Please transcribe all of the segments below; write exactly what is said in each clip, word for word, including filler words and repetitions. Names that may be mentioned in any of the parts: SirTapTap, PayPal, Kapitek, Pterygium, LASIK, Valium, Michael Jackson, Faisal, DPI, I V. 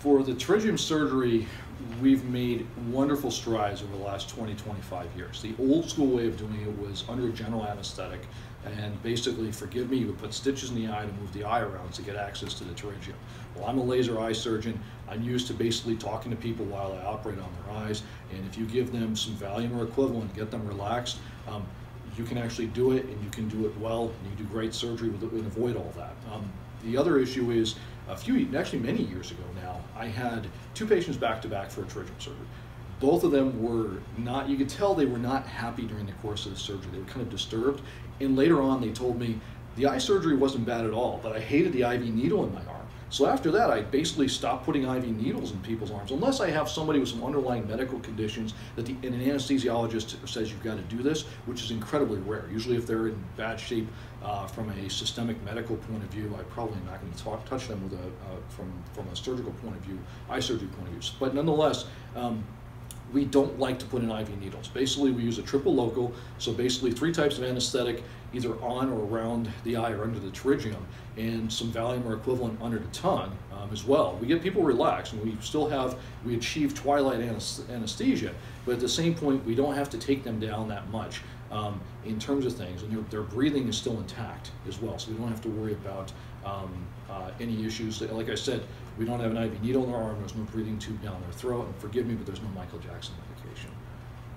For the pterygium surgery, we've made wonderful strides over the last twenty, twenty-five years. The old school way of doing it was under general anesthetic, and basically, forgive me, you would put stitches in the eye to move the eye around to get access to the pterygium. Well, I'm a laser eye surgeon. I'm used to basically talking to people while I operate on their eyes, and if you give them some Valium or equivalent, get them relaxed, um, you can actually do it, and you can do it well, and you do great surgery with it and avoid all that. Um, the other issue is, a few, actually many years ago now, I had two patients back to back for a pterygium surgery. Both of them were not, you could tell they were not happy during the course of the surgery. They were kind of disturbed. And later on, they told me, the eye surgery wasn't bad at all, but I hated the I V needle in my arm. So after that, I basically stopped putting I V needles in people's arms, unless I have somebody with some underlying medical conditions that the, and an anesthesiologist says you've got to do this, which is incredibly rare. Usually if they're in bad shape uh, from a systemic medical point of view, I probably am not going to talk, touch them with a, uh, from, from a surgical point of view, eye surgery point of view. But nonetheless, um, we don't like to put in I V needles. Basically, we use a triple local, so basically three types of anesthetic, either on or around the eye or under the pterygium, and some Valium or equivalent under the tongue um, as well. We get people relaxed, and we still have, we achieve twilight anesthesia, but at the same point, we don't have to take them down that much um, in terms of things, and their, their breathing is still intact as well, so we don't have to worry about um, uh, any issues. Like I said, we don't have an I V needle in their arm, there's no breathing tube down their throat, and forgive me, but there's no Michael Jackson medication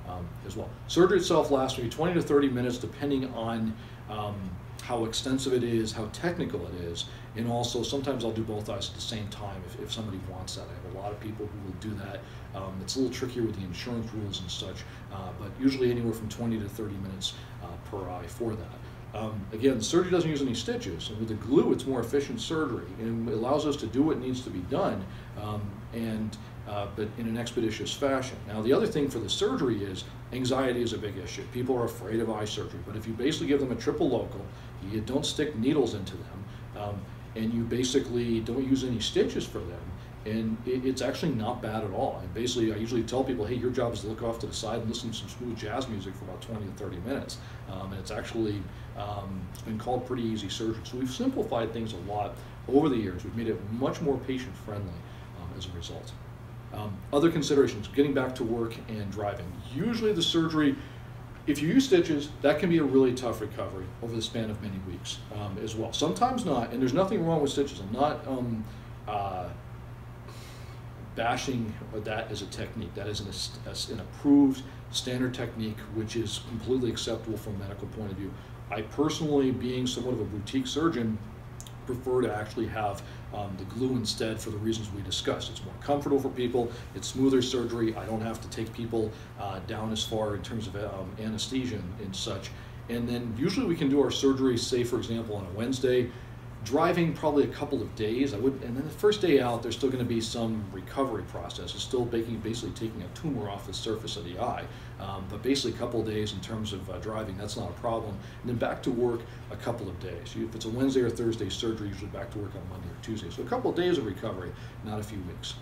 um, as well. Surgery itself lasts maybe twenty to thirty minutes, depending on um, how extensive it is, how technical it is, and also sometimes I'll do both eyes at the same time if, if somebody wants that. I have a lot of people who will do that. Um, it's a little trickier with the insurance rules and such, uh, but usually anywhere from twenty to thirty minutes uh, per eye for that. Um, again, the surgery doesn't use any stitches, and with the glue it's more efficient surgery, and it allows us to do what needs to be done, um, and, uh, but in an expeditious fashion. Now the other thing for the surgery is, anxiety is a big issue. People are afraid of eye surgery, but if you basically give them a triple local, you don't stick needles into them, um, and you basically don't use any stitches for them, and it, it's actually not bad at all. And basically, I usually tell people, hey, your job is to look off to the side and listen to some smooth jazz music for about twenty to thirty minutes. Um, and it's actually, um, it's been called pretty easy surgery. So we've simplified things a lot over the years. We've made it much more patient-friendly um, as a result. Um, other considerations, getting back to work and driving. Usually the surgery, if you use stitches, that can be a really tough recovery over the span of many weeks um, as well. Sometimes not, and there's nothing wrong with stitches. I'm not, um, uh, bashing that as a technique. That is an, an approved standard technique which is completely acceptable from a medical point of view. I personally, being somewhat of a boutique surgeon, prefer to actually have um, the glue instead for the reasons we discussed. It's more comfortable for people, it's smoother surgery, I don't have to take people uh, down as far in terms of um, anesthesia and, and such. And then usually we can do our surgery, say for example on a Wednesday, driving probably a couple of days, I would, and then the first day out, there's still going to be some recovery process. It's still baking, basically taking a tumor off the surface of the eye, um, but basically a couple of days in terms of uh, driving, that's not a problem. And then back to work a couple of days. If it's a Wednesday or Thursday surgery, usually back to work on Monday or Tuesday. So a couple of days of recovery, not a few weeks.